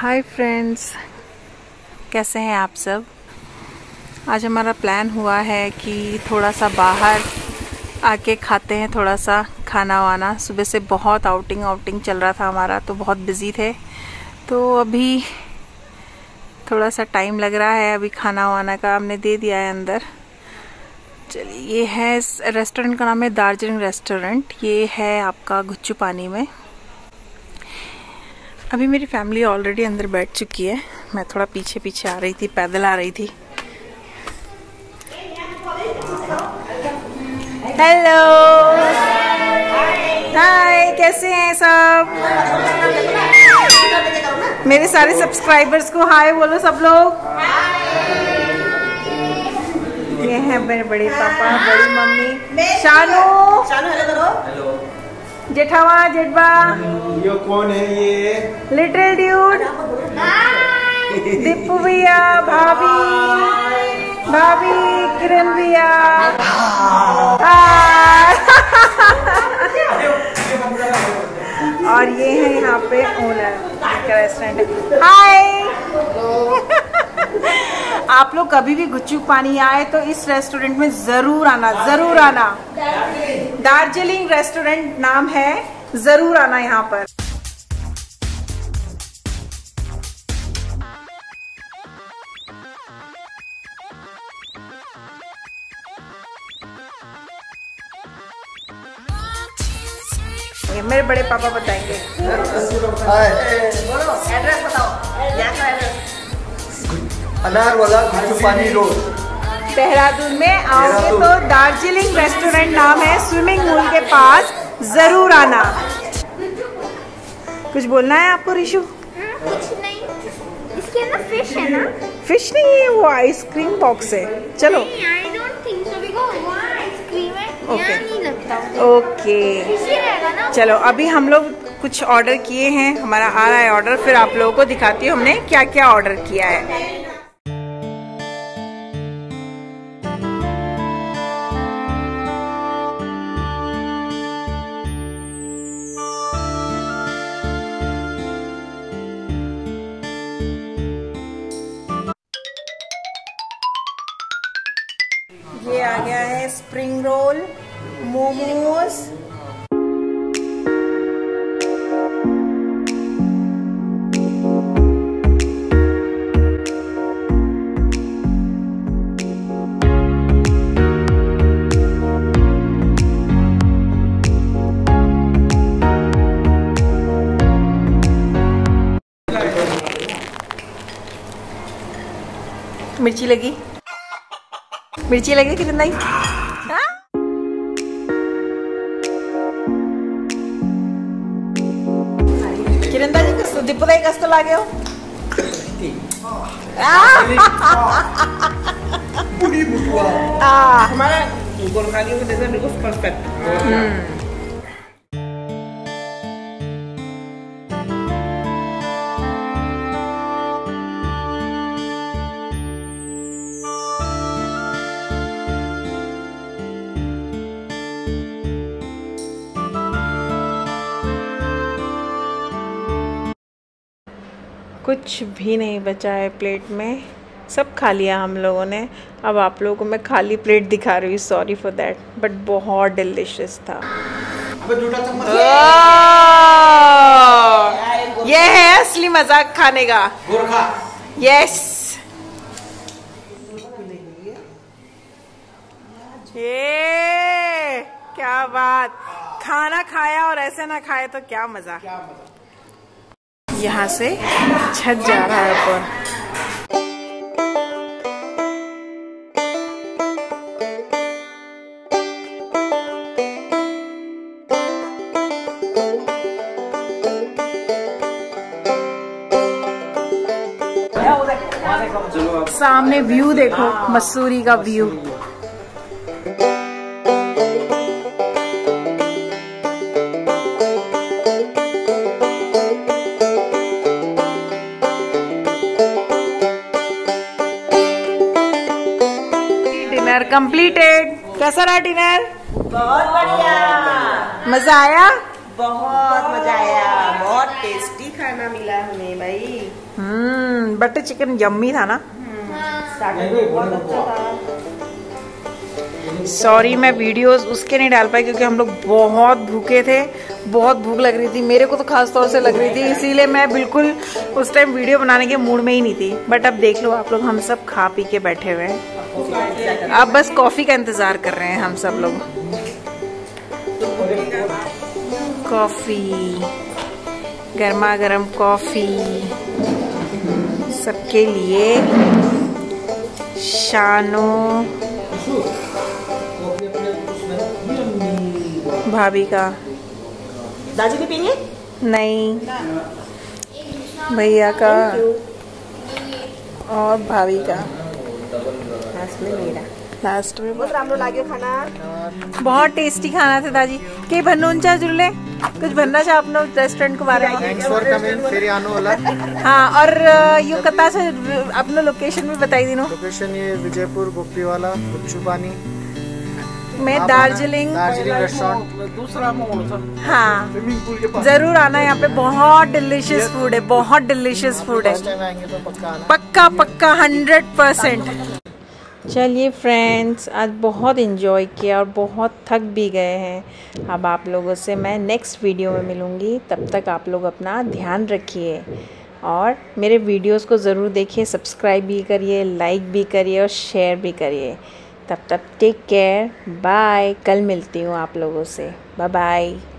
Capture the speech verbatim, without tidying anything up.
Hi friends, कैसे हैं आप सब। आज हमारा प्लान हुआ है कि थोड़ा सा बाहर आके खाते हैं, थोड़ा सा खाना वाना। सुबह से बहुत आउटिंग आउटिंग चल रहा था हमारा, तो बहुत बिजी थे, तो अभी थोड़ा सा टाइम लग रहा है। अभी खाना वाना का हमने दे दिया है अंदर। चलिए, ये है, इस रेस्टोरेंट का नाम है दार्जिलिंग रेस्टोरेंट। ये है आपका घुच्चू पानी में। अभी मेरी फैमिली ऑलरेडी अंदर बैठ चुकी है, मैं थोड़ा पीछे पीछे आ रही थी, पैदल आ रही थी। हेलो, हाय, कैसे हैं सब। मेरे सारे सब्सक्राइबर्स को हाय बोलो सब लोग। ये हैं मेरे बड़े पापा, बड़ी मम्मी, शानू, शानू हेलो करो, जेठावा, जेठबा। ये कौन है, ये लिटिल ड्यूड, दीपू भैया, भाभी भाभी किरण भैया। और ये है यहाँ पे ओनर का रेस्टोरेंट। हाय। आप लोग कभी भी गुच्चू पानी आए तो इस रेस्टोरेंट में जरूर आना, जरूर आना। दार्जिलिंग रेस्टोरेंट नाम है, जरूर आना यहाँ पर। ये मेरे बड़े पापा बताएंगे। एड्रेस बताओ, अनारवाला घुच्चू पानी रोड, देहरादून में। आओगे तो दार्जिलिंग रेस्टोरेंट नाम है, स्विमिंग पूल के पास, जरूर आना। कुछ बोलना है आपको ऋषु? कुछ नहीं, इसके अंदर फिश है ना? फिश नहीं है, वो आइसक्रीम बॉक्स है। चलो, I don't think so, because वहाँ आइसक्रीम है, यहाँ नहीं लगता। ओके, चलो अभी हम लोग कुछ ऑर्डर किए हैं, हमारा आ रहा है ऑर्डर, फिर आप लोगों को दिखाती हूँ हमने क्या क्या ऑर्डर किया है। ये आ गया है स्प्रिंग रोल, मोमोज, मिर्ची लगी, मिर्ची लगी किरण भाई। किरण भाई कस्तो, दीपू भाई कस्तो लाग्यो? पूरी बुटुआ आ हमारा गोल खालियों को देखना बिल्कुल परफेक्ट। कुछ भी नहीं बचा है प्लेट में, सब खा लिया हम लोगों ने। अब आप लोगों को मैं खाली प्लेट दिखा रही हूँ, सॉरी फॉर दैट, बट बहुत डिलिशियस था। ये है असली मजाक खाने का। यस, ये क्या बात, खाना खाया और ऐसे ना खाए तो क्या मजा। यहाँ से छत जा रहा है ऊपर। सामने व्यू देखो, मसूरी का व्यू। कंप्लीटेड। कैसा रहा डिनर? बहुत बढ़िया। मजा आया? बहुत मजा आया, बहुत टेस्टी खाना मिला हमें भाई। हम्म बटर चिकन यम्मी था ना। बहुत अच्छा था। सॉरी मैं वीडियोस उसके नहीं डाल पाई क्योंकि हम लोग बहुत भूखे थे, बहुत भूख लग रही थी, मेरे को तो खास तौर से लग रही थी, इसीलिए मैं बिल्कुल उस टाइम वीडियो बनाने के मूड में ही नहीं थी। बट अब देख लो आप लोग, हम सब खा पी के बैठे हुए हैं, अब बस कॉफी का इंतजार कर रहे हैं हम सब लोग। कॉफी, गर्मा गर्म कॉफी सबके लिए। शानो भाभी का दादी भी पीनी नहीं, भैया का और भाभी का, लास्ट में मेरा, लास्ट में बहुत राम लागे खाना, बहुत टेस्टी खाना था दादी के। भन्नोंचा जुल्ले कुछ बनना चाहे अपना रेस्टोरेंट के बारे में। थैंक्स फॉर कमिंग फिर आनोवाला। हाँ और यू कता से अपना लोकेशन भी बताई दिनो। लोकेशन ये विजयपुर गोपीवाला गुच्छुपानी में दार्जिलिंग दार्जिलिंग रेस्टोरेंट दूसरा मॉल था। हाँ जरूर आना, यहाँ पे बहुत डिलीशियस फूड है, बहुत डिलीशियस फूड है, पक्का पक्का हंड्रेड परसेंट। चलिए फ्रेंड्स, आज बहुत इन्जॉय किया और बहुत थक भी गए हैं। अब आप लोगों से मैं नेक्स्ट वीडियो में मिलूँगी, तब तक आप लोग अपना ध्यान रखिए और मेरे वीडियोस को ज़रूर देखिए, सब्सक्राइब भी करिए, लाइक भी करिए और शेयर भी करिए। तब तक टेक केयर, बाय। कल मिलती हूँ आप लोगों से, बाय बाय।